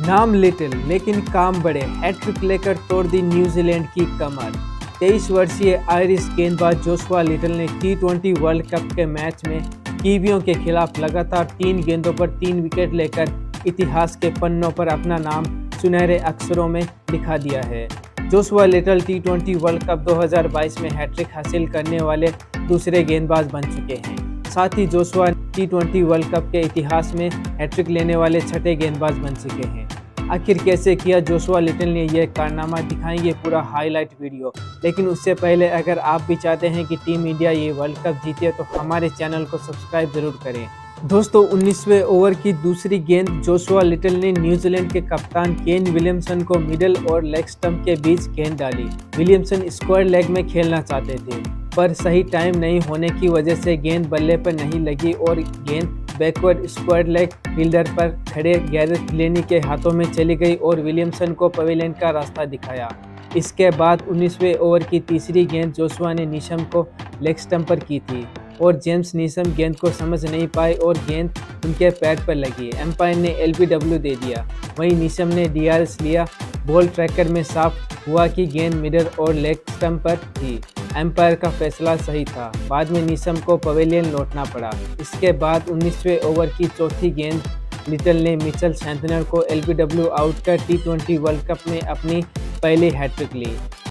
नाम लिटिल लेकिन काम बड़े, हैट्रिक लेकर तोड़ दी न्यूजीलैंड की कमर। 23 वर्षीय आयरिश गेंदबाज जोशुआ लिटिल ने T20 वर्ल्ड कप के मैच में कीवियों के खिलाफ लगातार 3 गेंदों पर 3 विकेट लेकर इतिहास के पन्नों पर अपना नाम सुनहरे अक्षरों में लिखा दिया है। Joshua little T20 world cup 2022 में हैट्रिक हासिल करने वाले दूसरे गेंदबाज बन चुके हैं। साथ ही जोशुआ T20 वर्ल्ड कप के इतिहास में हैट्रिक लेने वाले छठे गेंदबाज बन चुके हैं। आखिर कैसे किया जोशुआ लिटिल ने यह कारनामा, दिखाएंगे पूरा हाईलाइट वीडियो। लेकिन उससे पहले अगर आप भी चाहते हैं कि टीम इंडिया ये वर्ल्ड कप जीते तो हमारे चैनल को सब्सक्राइब जरूर करें। दोस्तों 19वें ओवर की दूसरी गेंद जोशुआ लिटिल ने न्यूजीलैंड के कप्तान केन विलियमसन को मिडिल और लेग स्टंप के बीच गेंद डाली। विलियमसन स्क्वायर लेग में खेलना चाहते थे पर सही टाइम नहीं होने की वजह से गेंद बल्ले पर नहीं लगी और गेंद बैकवर्ड स्क्वायर लेग फील्डर पर खड़े गैरेथ क्लेनी के हाथों में चली गई और विलियमसन को पवेलियन का रास्ता दिखाया। इसके बाद 19वें ओवर की तीसरी गेंद जोशुआ ने नीशम को लेग स्टंप पर की थी और जेम्स नीशम गेंद को समझ नहीं पाए और गेंद उनके पैर पर लगी। एम्पायर ने LBW दे दिया। वहीं नीशम ने DRS लिया। बॉल ट्रैकर में साफ हुआ कि गेंद मिडल और लेग स्टंप पर थी। एम्पायर का फैसला सही था। बाद में नीशम को पवेलियन लौटना पड़ा। इसके बाद 19वें ओवर की चौथी गेंद लिटिल ने मिचेल सैंटनर को LBW आउट कर T20 वर्ल्ड कप में अपनी पहली हैट्रिक ली।